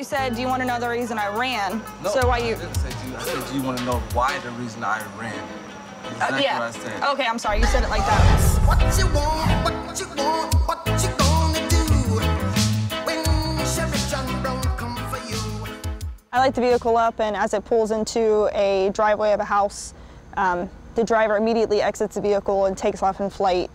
You said, do you want to know the reason I ran? No, so why you... I didn't say do you. I said, do you want to know why the reason I ran? Exactly yeah. What I said. OK, I'm sorry. You said it like that. What you want, what you want, what you gonna do when Sheriff John Brown come for you? I light the vehicle up, and as it pulls into a driveway of a house, the driver immediately exits the vehicle and takes off in flight.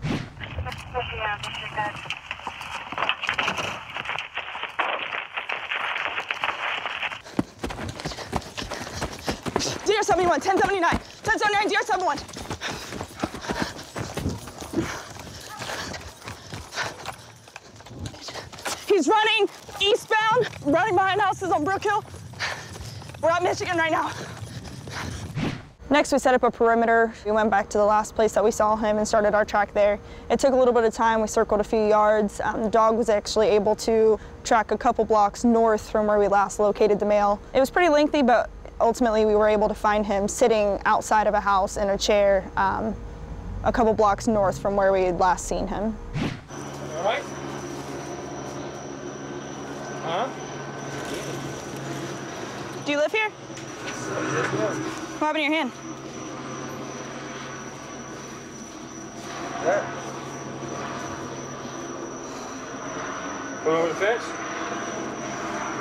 DR71, 1079, 1079, DR71. He's running eastbound, running behind houses on Brook Hill. We're out in Michigan right now. Next, we set up a perimeter. We went back to the last place that we saw him and started our track there. It took a little bit of time. We circled a few yards. The dog was actually able to track a couple blocks north from where we last located the male. It was pretty lengthy, but ultimately, we were able to find him sitting outside of a house in a chair a couple blocks north from where we had last seen him. All right. Huh? Do you live here? What happened to your hand? That. Going over the fence?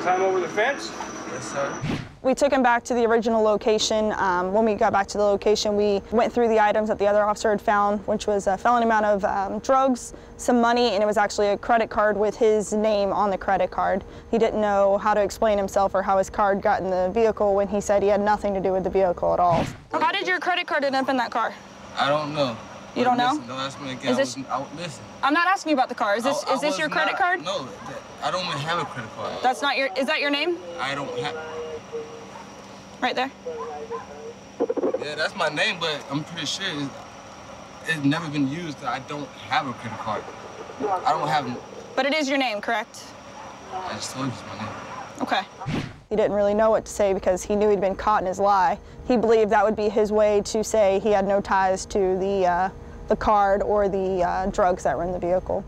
Climb over the fence? Yes, sir. We took him back to the original location. When we got back to the location, we went through the items that the other officer had found, which was a felony amount of drugs, some money, and it was actually a credit card with his name on the credit card. He didn't know how to explain himself or how his card got in the vehicle when he said he had nothing to do with the vehicle at all. How did your credit card end up in that car? I don't know. You don't know? Don't ask me again. I'm not asking you about the car. Is this your credit card? No, I don't even have a credit card. That's not your... Is that your name? I don't have... Right there? Yeah, that's my name, but I'm pretty sure it's never been used. I don't have a credit card. I don't have it. But it is your name, correct? I just told you it's my name. OK. He didn't really know what to say because he knew he'd been caught in his lie. He believed that would be his way to say he had no ties to the card or the drugs that were in the vehicle.